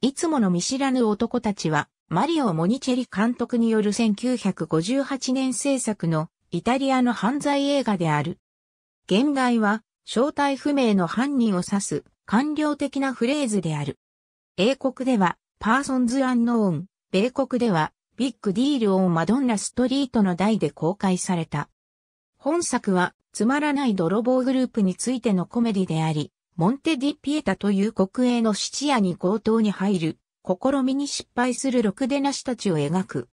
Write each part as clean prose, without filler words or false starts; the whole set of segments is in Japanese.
いつもの見知らぬ男たちは、マリオ・モニチェリ監督による1958年制作のイタリアの犯罪映画である。原題は、正体不明の犯人を指す官僚的なフレーズである。英国では、パーソンズ・アンノーン、米国では、ビッグ・ディール・オン・マドンナ・ストリートの題で公開された。本作は、つまらない泥棒グループについてのコメディであり、モンテ・ディ・ピエタという国営の質屋に強盗に入る、試みに失敗するろくでなしたちを描く。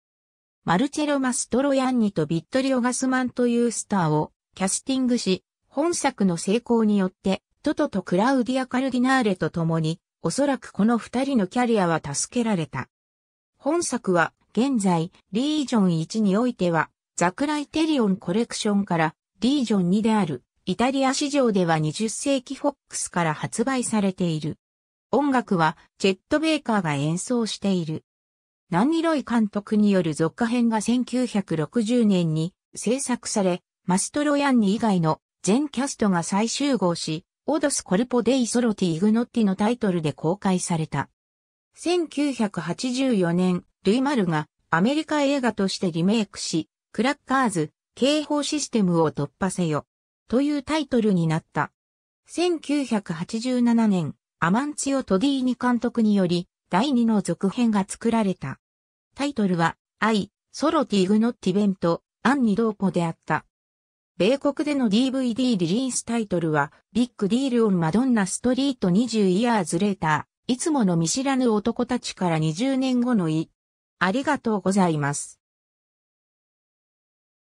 マルチェロ・マストロヤンニとビットリオ・ガスマンというスターをキャスティングし、本作の成功によって、トトとクラウディア・カルディナーレと共に、おそらくこの二人のキャリアは助けられた。本作は、現在、リージョン1においては、The Criterion Collectionから、リージョン2である、イタリア市場では20世紀フォックスから発売されている。音楽は、チェット・ベイカーが演奏している。ナンニ・ロイ監督による続編が1960年に制作され、マストロヤンニ以外の全キャストが再集合し、オドス・コルポ・デイ・ソロティ・イグノッティのタイトルで公開された。1984年、ルイ・マルがアメリカ映画としてリメイクし、クラッカーズ、警報システムを突破せよ、というタイトルになった。1987年、アマンツィオ・トディーニ監督により、第2の続編が作られた。タイトルは、I、ソロティ・イグノッティ・ベント、アンニ・ドーポであった。米国での DVD リリースタイトルは、ビッグ・ディール・オン・マドンナ・ストリート20イヤーズ・レーター、いつもの見知らぬ男たちから20年後の意。ありがとうございます。